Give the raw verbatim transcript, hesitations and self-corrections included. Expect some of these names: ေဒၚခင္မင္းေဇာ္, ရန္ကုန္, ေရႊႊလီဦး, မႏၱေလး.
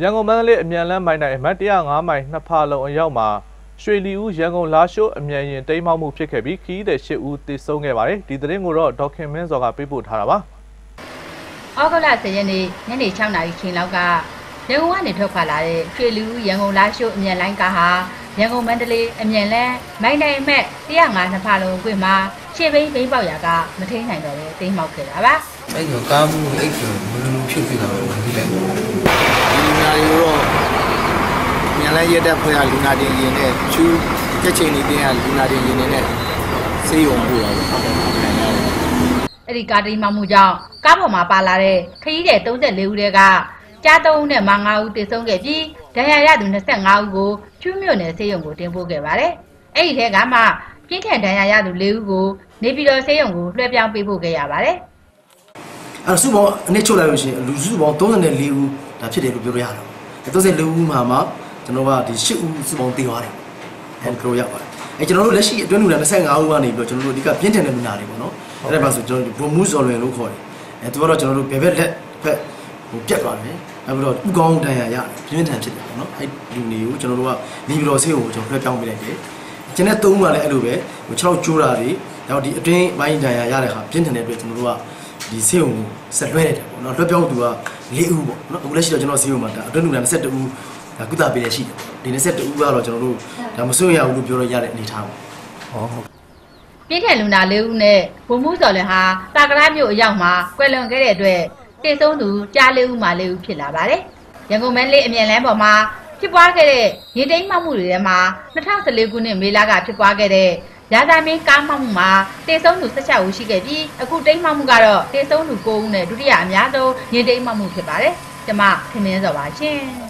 人工曼联面临买奶买第二个买那怕了要嘛。 ရွှေလီဦးရန်ကုန်လာရှိုးအမြန်ရင်တိမ်းမောက်မှုဖြစ်ခဲ့ပြီးခီးတဲ့ရှစ်ဦးသေဆုံးခဲ့ပါတယ်ဒီသတင်းကိုတော့ဒေါက်ခင်မင်းစောကပေးပို့ထားတာပါဩဂုတ်လဆယ်ရက်နေ့ညနေ၆နာရီချိန်လောက်ကရန်ကုန်ကနေထွက်ခွာလာတဲ့ရွှေလီဦးရန်ကုန်လာရှိုးအမြန်လိုင်းကားဟာရန်ကုန်မန္တလေးအမြန်လမ်းမိုင်းနိုင်အမှတ်၁၀၅နှစ်ဖလုံးကွင်းမှာရှေ့ဘိန်းဘိန်းပေါက်ရာကမထိန်နိုင်တော့ပဲတိမ်းမောက်ခဲ့တာပါအဲ့ဒီကားမှုအဲ့ဒီဘယ်လိုဖြစ်နေတာလဲဒီလိုမျိုး 原来也在培养云南的人呢，就这些年的啊，云南的人呢，使用不了。这里家里嘛，木匠，家婆嘛，巴拉的，可以的，都在留的个，家都呢，忙啊，得送给鸡，大家也都呢，生熬过，就没有呢，使用过，真不给吧嘞？哎，一天干嘛？今天大家也都留过，你比较使用过，那边被不给呀吧嘞？啊，书包你出来就是，书包都是呢留，那批的不留呀了，都是留嘛嘛。 ကျွန်တော်ကဒီရှစ်ဦးစုပေါင်းတေးသွားတယ်။အဲ့ဒါကြောင့်ရောက်ပါတယ်။အဲ့ကျွန်တော်တို့လက်ရှိအတွင်းလူလည်း၂၅ဦးကနေပြီးတော့ကျွန်တော်တို့အဓိကပြင်းထန်တဲ့လူနာတွေပေါ့နော်။အဲ့ဒါပါဆိုကျွန်တော်တို့ဘုံမှုဇော်လွယ်လို့ခေါ်တယ်။အဲ့သူကတော့ကျွန်တော်တို့ဘယ်ဘက်လက်ဘက်ဟိုပြတ်သွားတယ်။နောက်ပြီးတော့ဥကောင်းတန်ရရတယ်ပြင်းထန်ဖြစ်တယ်ပေါ့နော်။အဲ့လူတွေကိုကျွန်တော်တို့ကနေပြီးတော့ဆေးကိုကျွန်တော်လွှဲပြောင်းပေးလိုက်တယ်။ကျွန်တော်သုံးဦးကလည်းအဲ့လိုပဲဟိုခြေထောက်ကျိုးတာတွေနောက်ဒီအတွင်းပိုင်းတန်ရရတဲ့ဟာပြင်းထန်တဲ့အတွက်ကျွန်တော်တို့ကဒီဆေးကိုဆက်လွှဲလိုက်တယ်ပေါ့နော်။လွှဲပြောင်းသူက၄ဦးပေါ့နော်။အခုလက်ရှိတော့ကျွန်တော်ဆေးကိုမှာအတွင်းလူလည်း၂၁ဦး ကုသပေးရရှိတယ်ဒီ၂၁ဦးကတော့ကျွန်တော်တို့ဒါမဆွရဘူးလို့ပြောလို့ရတဲ့အနေထားပါဟုတ်ပြည့်တဲ့လူနာလေးဦးနဲ့ဘုံမှုစော်လည်းဟာတာကရမြို့အရောက်မှာကွယ်လွန်ခဲ့တဲ့အတွက်တိတ်ဆုံးသူကြားလေးဦးမှလေးဦးဖြစ်လာပါတယ်ရန်ကုန်မန္တလေးအမြန်လမ်းပေါ်မှာဖြစ်ပွားခဲ့တဲ့ရေတိမ်မှောက်မှုတွေထဲမှာ၂၀၁၄ခုနှစ်မေလကဖြစ်ပွားခဲ့တဲ့ရာဇာမင်းကားမှောက်မှုမှာတိတ်ဆုံးသူ၁၆ဦးရှိခဲ့ပြီးအခုတိမ်မှောက်မှုကတော့တိတ်ဆုံးသူ၉ဦးနဲ့ဒုတိယအများဆုံးရေတိမ်မှောက်မှုဖြစ်ပါတယ်ကျွန်မခင်မင်းစောပါရှင်